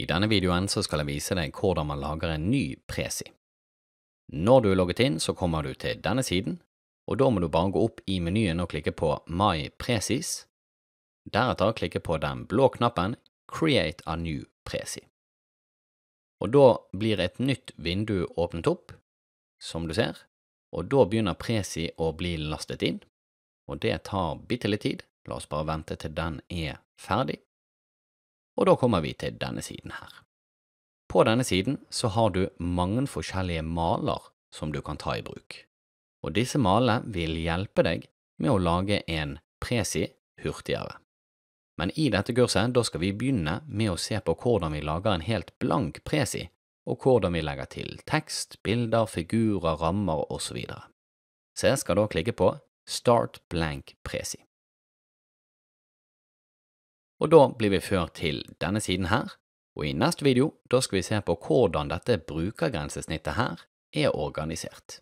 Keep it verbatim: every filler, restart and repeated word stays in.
I denne videoen så skal jeg vise deg hvordan man lager en ny Prezi. Når du er logget inn så kommer du til denne siden, og da må du bare gå opp i menyen og klikke på My Prezis. Deretter klikke på den blå knappen Create a new Prezi. Og da blir et nytt vindu åpnet opp, som du ser, og da begynner Prezi å bli lastet inn, og det tar bitte litt tid. La oss bare vente til den er ferdig. Og da kommer vi til denne siden her. På denne siden så har du mange forskjellige maler som du kan ta i bruk. Og disse malene vil hjelpe deg med å lage en Prezi hurtigere. Men i dette kurset da skal vi begynne med å se på hvordan vi lager en helt blank Prezi, og hvordan vi legger til tekst, bilder, figurer, rammer og så videre. Så jeg skal da klikke på Start Blank Prezi. Og da blir vi ført til denne siden her, og i neste video da skal vi se på hvordan dette brukergrensesnittet her er organisert.